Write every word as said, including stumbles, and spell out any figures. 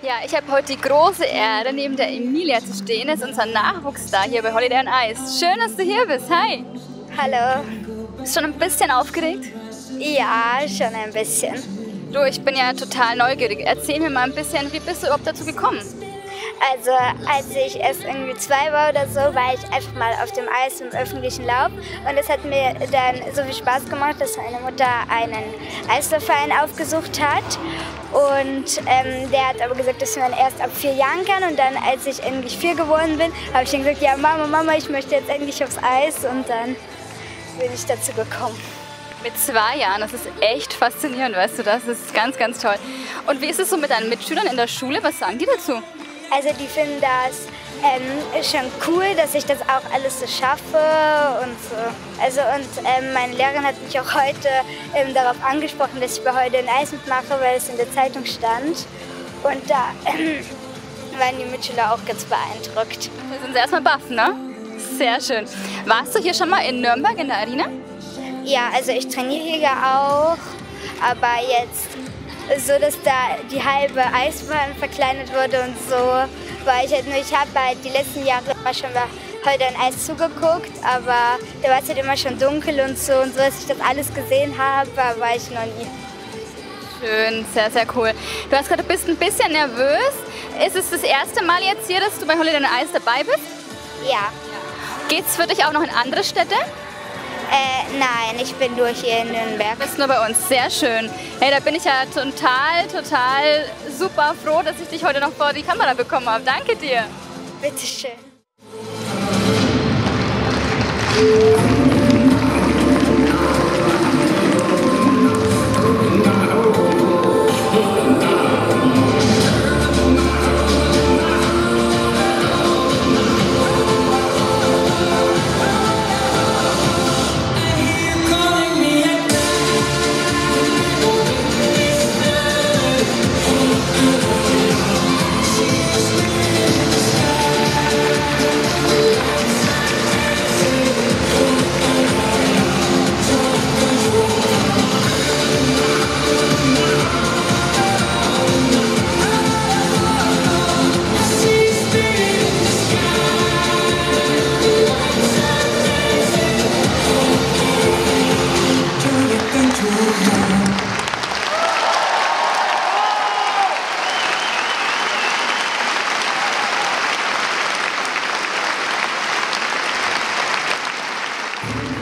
Ja, ich habe heute die große Ehre, neben der Emilia zu stehen. Das ist unser Nachwuchsstar hier bei Holiday on Ice. Schön, dass du hier bist. Hi! Hallo. Bist du schon ein bisschen aufgeregt? Ja, schon ein bisschen. Du, ich bin ja total neugierig. Erzähl mir mal ein bisschen, wie bist du überhaupt dazu gekommen? Also, als ich erst irgendwie zwei war oder so, war ich einfach mal auf dem Eis im öffentlichen Lauf. Und es hat mir dann so viel Spaß gemacht, dass meine Mutter einen Eislaufverein aufgesucht hat. Und ähm, der hat aber gesagt, dass man erst ab vier Jahren kann. Und dann, als ich endlich vier geworden bin, habe ich dann gesagt, ja Mama, Mama, ich möchte jetzt endlich aufs Eis. Und dann bin ich dazu gekommen. Mit zwei Jahren, das ist echt faszinierend, weißt du, das ist ganz, ganz toll. Und wie ist es so mit deinen Mitschülern in der Schule, was sagen die dazu? Also die finden das ähm, schon cool, dass ich das auch alles so schaffe und so. Also und ähm, meine Lehrerin hat mich auch heute ähm, darauf angesprochen, dass ich bei heute ein Eis mitmache, weil es in der Zeitung stand. Und da ähm, waren die Mitschüler auch ganz beeindruckt. Da sind sie erstmal baff, ne? Sehr schön. Warst du hier schon mal in Nürnberg in der Arena? Ja, also ich trainiere hier auch, aber jetzt so, dass da die halbe Eisbahn verkleinert wurde und so, war ich halt nur, ich habe halt die letzten Jahre immer schon mal heute an Eis zugeguckt, aber da war es halt immer schon dunkel und so, und so, dass ich das alles gesehen habe, war ich noch nie. Schön, sehr, sehr cool. Du hast gerade, du bist ein bisschen nervös. Ist es das erste Mal jetzt hier, dass du bei Holiday on Ice dabei bist? Ja. Geht's für dich auch noch in andere Städte? Äh, nein, ich bin nur hier in Nürnberg. Du bist nur bei uns, sehr schön. Hey, da bin ich ja total, total super froh, dass ich dich heute noch vor die Kamera bekommen habe. Danke dir. Bitteschön.